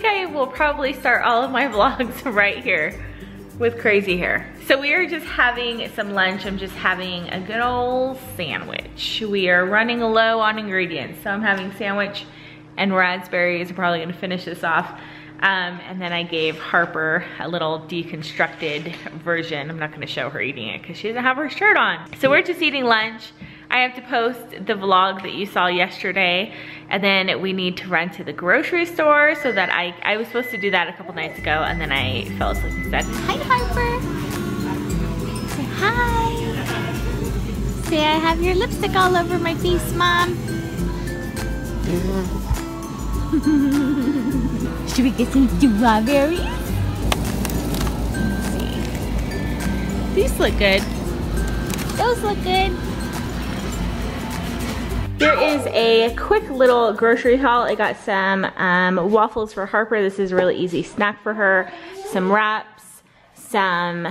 think I will probably start all of my vlogs right here with crazy hair. So we are just having some lunch. I'm just having a good old sandwich. We are running low on ingredients. So I'm having sandwich and raspberries. I'm probably gonna finish this off. And then I gave Harper a little deconstructed version. I'm not gonna show her eating it because she doesn't have her shirt on. So we're just eating lunch. I have to post the vlog that you saw yesterday, and then we need to run to the grocery store so that I was supposed to do that a couple nights ago, and then I fell asleep and said, hi Harper. Say hi. Say I have your lipstick all over my face, Mom. Should we get some strawberries? Let's see. These look good. Those look good. There is a quick little grocery haul. I got some waffles for Harper. This is a really easy snack for her. Some wraps, some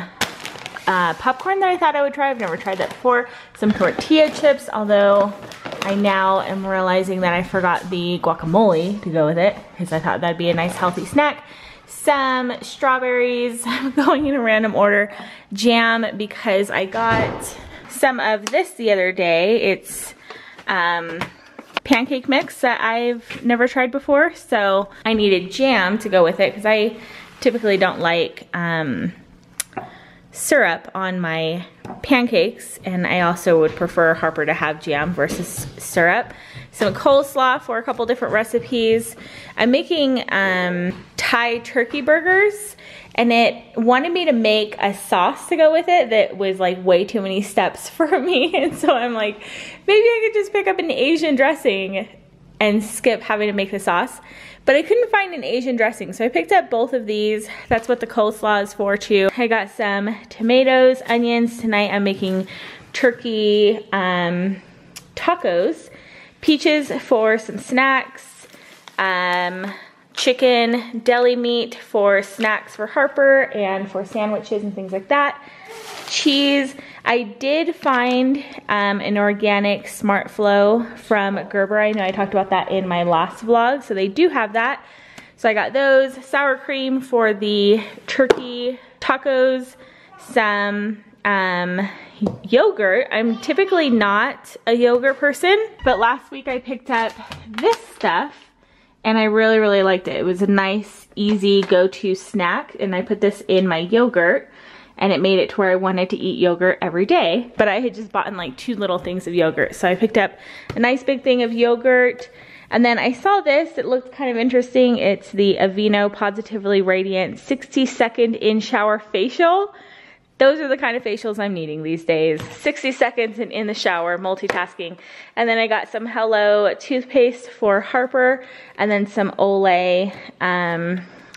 popcorn that I thought I would try. I've never tried that before. Some tortilla chips, although I now am realizing that I forgot the guacamole to go with it because I thought that'd be a nice healthy snack. Some strawberries, I'm going in a random order. Jam, because I got some of this the other day. It's pancake mix that I've never tried before, so I needed jam to go with it because I typically don't like syrup on my pancakes, and I also would prefer Harper to have jam versus syrup. Some coleslaw for a couple different recipes. I'm making Thai turkey burgers, and it wanted me to make a sauce to go with it that was like way too many steps for me, and so I'm like, maybe I could just pick up an Asian dressing and skip having to make the sauce. But I couldn't find an Asian dressing, so I picked up both of these. That's what the coleslaw is for too. I got some tomatoes, onions. Tonight I'm making turkey tacos. Peaches for some snacks. Chicken deli meat for snacks for Harper and for sandwiches and things like that. Cheese. I did find an organic Smart Flow from Gerber. I know I talked about that in my last vlog, so they do have that. So I got those. Sour cream for the turkey tacos. Some yogurt. I'm typically not a yogurt person, but last week I picked up this stuff and I really, really liked it. It was a nice, easy go-to snack, and I put this in my yogurt. And it made it to where I wanted to eat yogurt every day. But I had just bought in like 2 little things of yogurt. So I picked up a nice big thing of yogurt. And then I saw this. It looked kind of interesting. It's the Aveeno Positively Radiant 60-second in-shower facial. Those are the kind of facials I'm needing these days. 60 seconds and in the shower, multitasking. And then I got some Hello toothpaste for Harper. And then some Olay.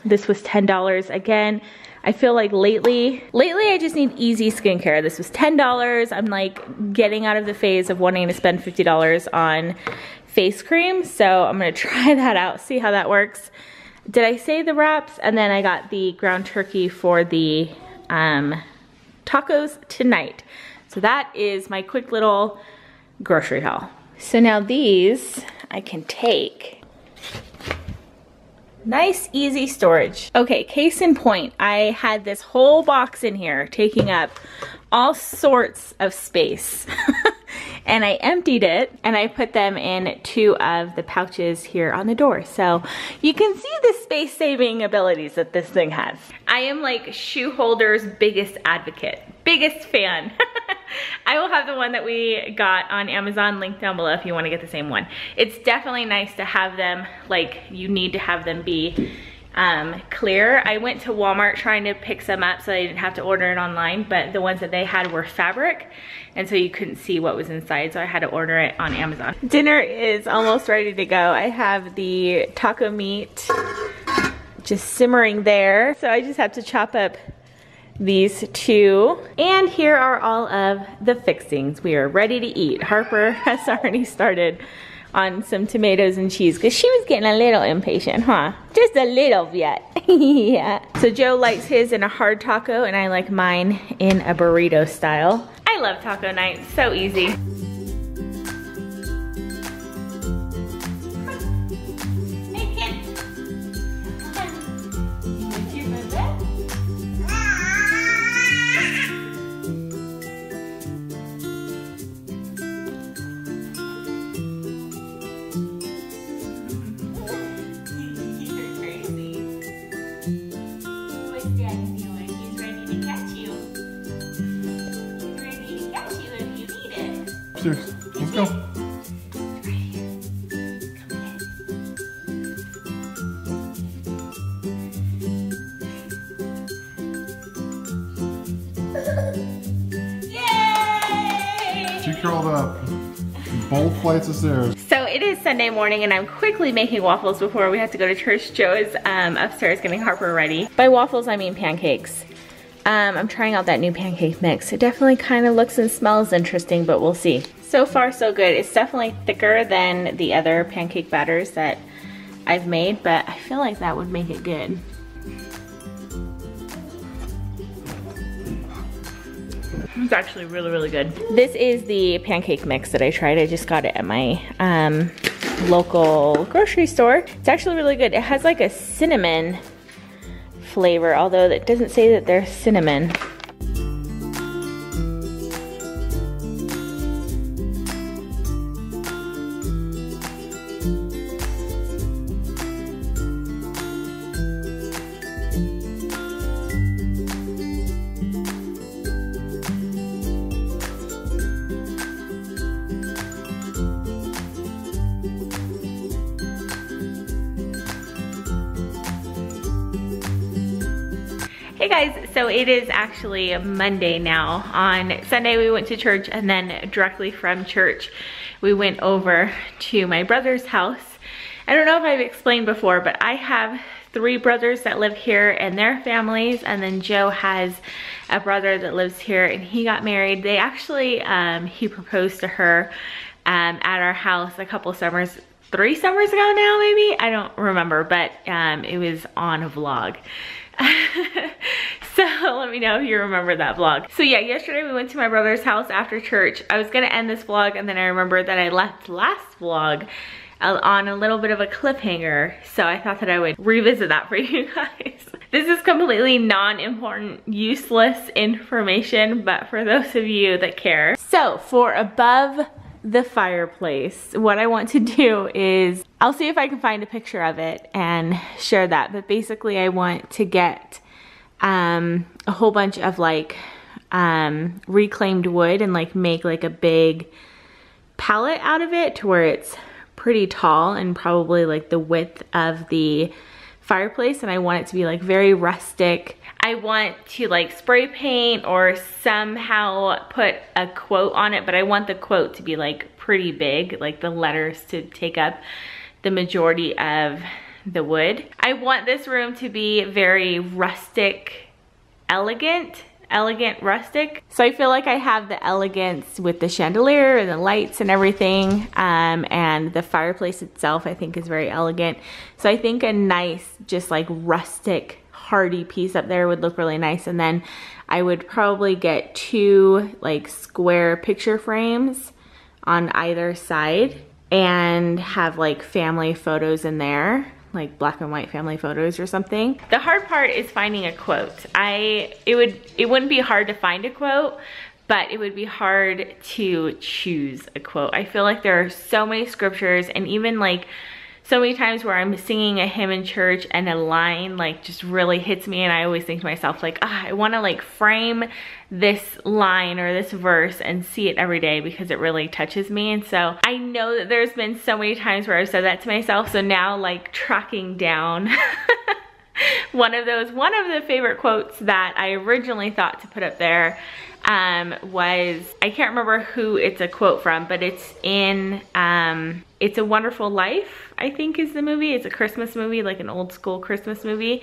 This was $10 again. I feel like lately I just need easy skincare. This was $10. I'm like getting out of the phase of wanting to spend $50 on face cream. So I'm gonna try that out, see how that works. Did I say the wraps? And then I got the ground turkey for the tacos tonight. So that is my quick little grocery haul. So now these I can take. Nice, easy storage. Okay, case in point, I had this whole box in here taking up all sorts of space. And I emptied it, and I put them in 2 of the pouches here on the door. So you can see the space-saving abilities that this thing has. I am like shoe holder's biggest advocate, biggest fan. I will have the one that we got on Amazon linked down below if you want to get the same one. It's definitely nice to have them, like you need to have them be clear. I went to Walmart trying to pick some up so I didn't have to order it online, but the ones that they had were fabric, and so you couldn't see what was inside, so I had to order it on Amazon. Dinner is almost ready to go. I have the taco meat just simmering there, so I just have to chop up these 2. And here are all of the fixings. We are ready to eat. Harper has already started on some tomatoes and cheese because she was getting a little impatient, huh? Just a little bit. Yeah. So Joe likes his in a hard taco, and I like mine in a burrito style. I love taco night. So easy. Hey, kid. Both flights of stairs. So it is Sunday morning and I'm quickly making waffles before we have to go to church. Joe is upstairs getting Harper ready. By waffles, I mean pancakes. I'm trying out that new pancake mix. It definitely kind of looks and smells interesting, but we'll see. So far, so good. It's definitely thicker than the other pancake batters that I've made, but I feel like that would make it good. It's actually really, really good. This is the pancake mix that I tried. I just got it at my local grocery store. It's actually really good. It has like a cinnamon flavor, although it doesn't say that they're cinnamon. Hey guys, so it is actually Monday now. On Sunday we went to church, and then directly from church we went over to my brother's house. I don't know if I've explained before, but I have three brothers that live here and their families, and then Joe has a brother that lives here and he got married. They actually, he proposed to her at our house a couple summers ago. 3 summers ago now, maybe? I don't remember, but it was on a vlog. So let me know if you remember that vlog. So yeah, yesterday we went to my brother's house after church. I was gonna end this vlog, and then I remembered that I left last vlog on a little bit of a cliffhanger, so I thought that I would revisit that for you guys. This is completely non-important, useless information, but for those of you that care. So for above the fireplace, what I want to do is, I'll see if I can find a picture of it and share that, but basically I want to get a whole bunch of like reclaimed wood and like make like a big pallet out of it to where it's pretty tall and probably like the width of the fireplace, and I want it to be like very rustic. I want to like spray paint or somehow put a quote on it, but I want the quote to be like pretty big, like the letters to take up the majority of the wood. I want this room to be very rustic, elegant, rustic. So I feel like I have the elegance with the chandelier and the lights and everything, and the fireplace itself I think is very elegant. So I think a nice, just like rustic, hardy piece up there would look really nice, and then I would probably get 2 like square picture frames on either side and have like family photos in there, like black and white family photos or something. The hard part is finding a quote. It wouldn't be hard to find a quote, but it would be hard to choose a quote. I feel like there are so many scriptures, and even like so many times where I'm singing a hymn in church and a line like just really hits me, and I always think to myself like, ah, I want to like frame this line or this verse and see it every day because it really touches me. And so I know that there's been so many times where I've said that to myself, so now like tracking down one of the favorite quotes that I originally thought to put up there was, I can't remember who it's a quote from, but it's in It's a Wonderful Life, I think is the movie. It's a Christmas movie, like an old school Christmas movie,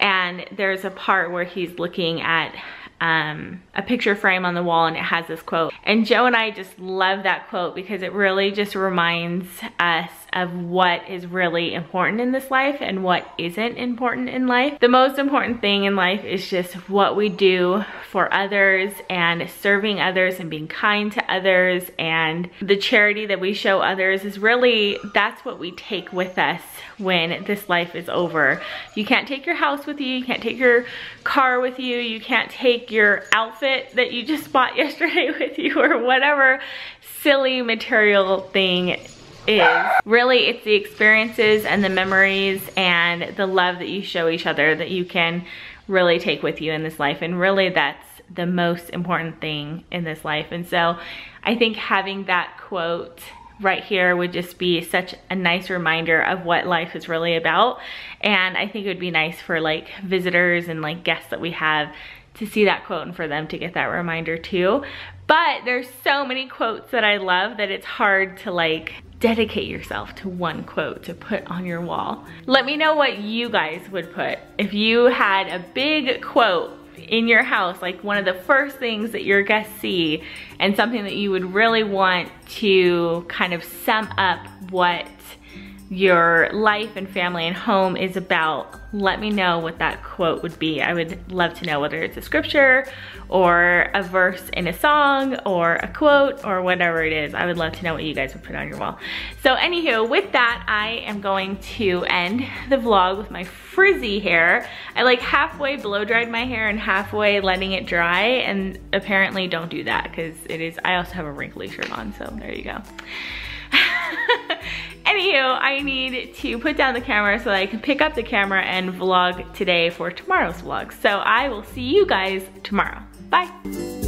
and there's a part where he's looking at a picture frame on the wall and it has this quote, and Joe and I just love that quote because it really just reminds us of what is really important in this life and what isn't important in life. The most important thing in life is just what we do for others and serving others and being kind to others, and the charity that we show others is really, that's what we take with us when this life is over. You can't take your house with you, you can't take your car with you, you can't take your outfit that you just bought yesterday with you, or whatever silly material thing is. Really, it's the experiences and the memories and the love that you show each other that you can really take with you in this life, and really that's the most important thing in this life. And so I think having that quote right here would just be such a nice reminder of what life is really about, and I think it would be nice for like visitors and like guests that we have to see that quote and for them to get that reminder too. But there's so many quotes that I love that it's hard to like dedicate yourself to one quote to put on your wall. Let me know what you guys would put. If you had a big quote in your house, like one of the first things that your guests see and something that you would really want to kind of sum up what your life and family and home is about, let me know what that quote would be. I would love to know whether it's a scripture or a verse in a song or a quote or whatever it is. I would love to know what you guys would put on your wall. So anywho, with that, I am going to end the vlog with my frizzy hair. I like halfway blow dried my hair and halfway letting it dry, and apparently don't do that because it is, I also have a wrinkly shirt on, so there you go. Anywho, I need to put down the camera so that I can pick up the camera and vlog today for tomorrow's vlog. So I will see you guys tomorrow. Bye.